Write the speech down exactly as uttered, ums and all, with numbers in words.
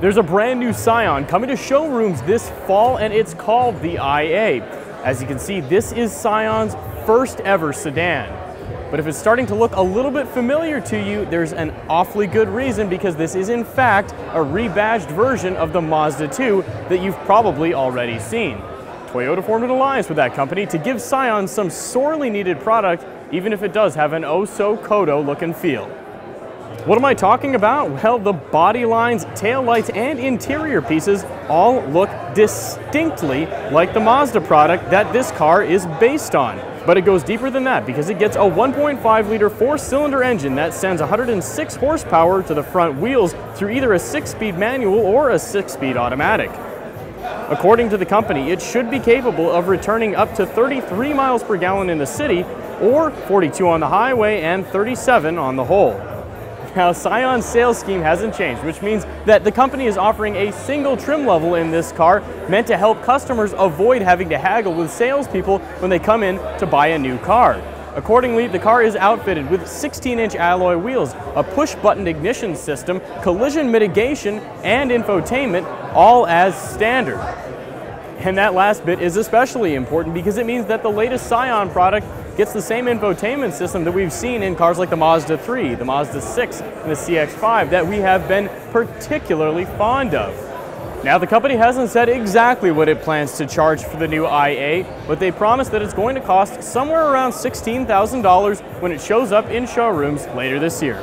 There's a brand new Scion coming to showrooms this fall, and it's called the I A. As you can see, this is Scion's first ever sedan. But if it's starting to look a little bit familiar to you, there's an awfully good reason, because this is in fact a rebadged version of the Mazda two that you've probably already seen. Toyota formed an alliance with that company to give Scion some sorely needed product, even if it does have an oh-so-kodo look and feel. What am I talking about? Well, the body lines, tail lights, and interior pieces all look distinctly like the Mazda product that this car is based on. But it goes deeper than that, because it gets a one point five liter four-cylinder engine that sends one hundred six horsepower to the front wheels through either a six-speed manual or a six-speed automatic. According to the company, it should be capable of returning up to thirty-three miles per gallon in the city, or forty-two on the highway and thirty-seven on the whole. Now, Scion's sales scheme hasn't changed, which means that the company is offering a single trim level in this car meant to help customers avoid having to haggle with salespeople when they come in to buy a new car. Accordingly, the car is outfitted with sixteen inch alloy wheels, a push-button ignition system, collision mitigation, and infotainment, all as standard. And that last bit is especially important, because it means that the latest Scion product gets the same infotainment system that we've seen in cars like the Mazda three, the Mazda six, and the C X five that we have been particularly fond of. Now, the company hasn't said exactly what it plans to charge for the new I A, but they promised that it's going to cost somewhere around sixteen thousand dollars when it shows up in showrooms later this year.